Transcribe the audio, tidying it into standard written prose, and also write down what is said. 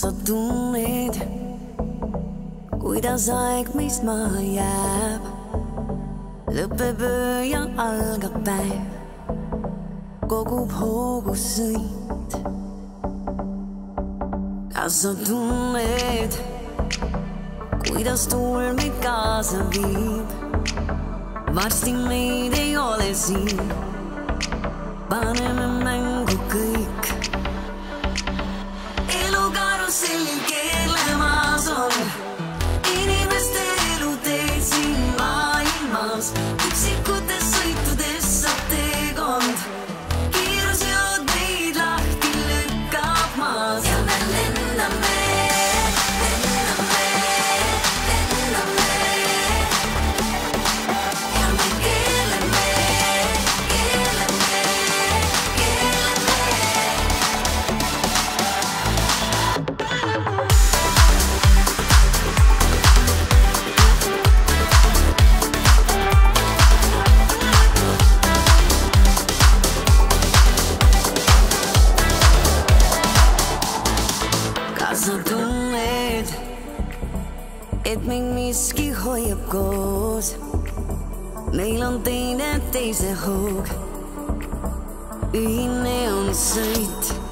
Tudom még, kuidas aeg meist maha jääb. Lõpeb öö ja algab päev, kogub hoogu sõit. Kas sa tunned, kuidas tuul meid kaasa viib? Varsti meid ei ole siin, paneme mängu kõik. Elukarusellil keelemas on inimeste eluteid siin maailmas. Üksikutes sõitudes saab teekond, kiirusjood meid lahti lükkab maas. Ja me lenname, lenname, lenname. Ja me keeleme, keeleme, keeleme. Kas sa tunned, et mind miski hoiab koos? Meil on teine teise hoog, ühine on sõit.